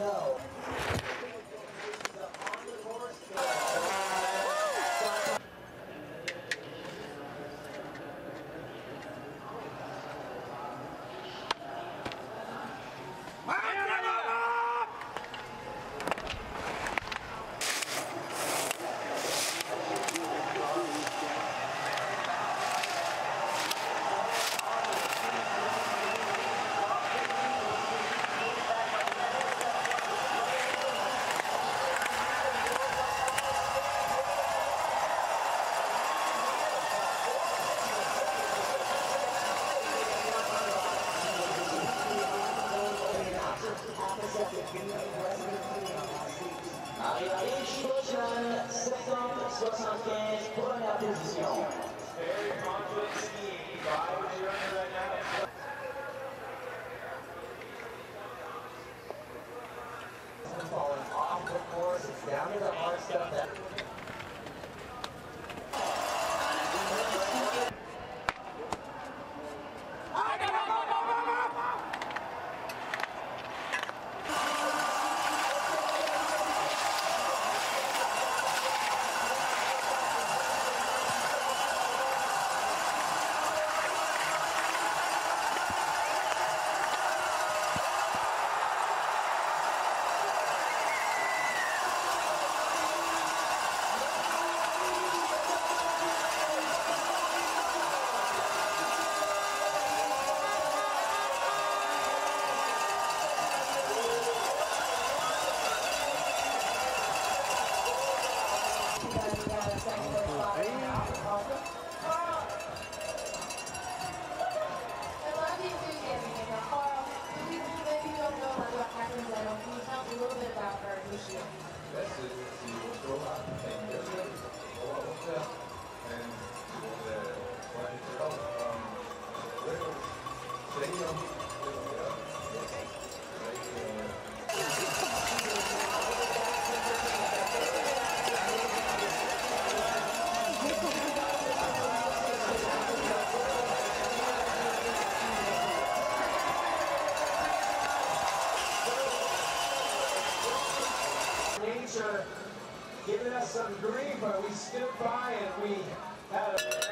snow. Giving us some grief, but we stood by and we had a...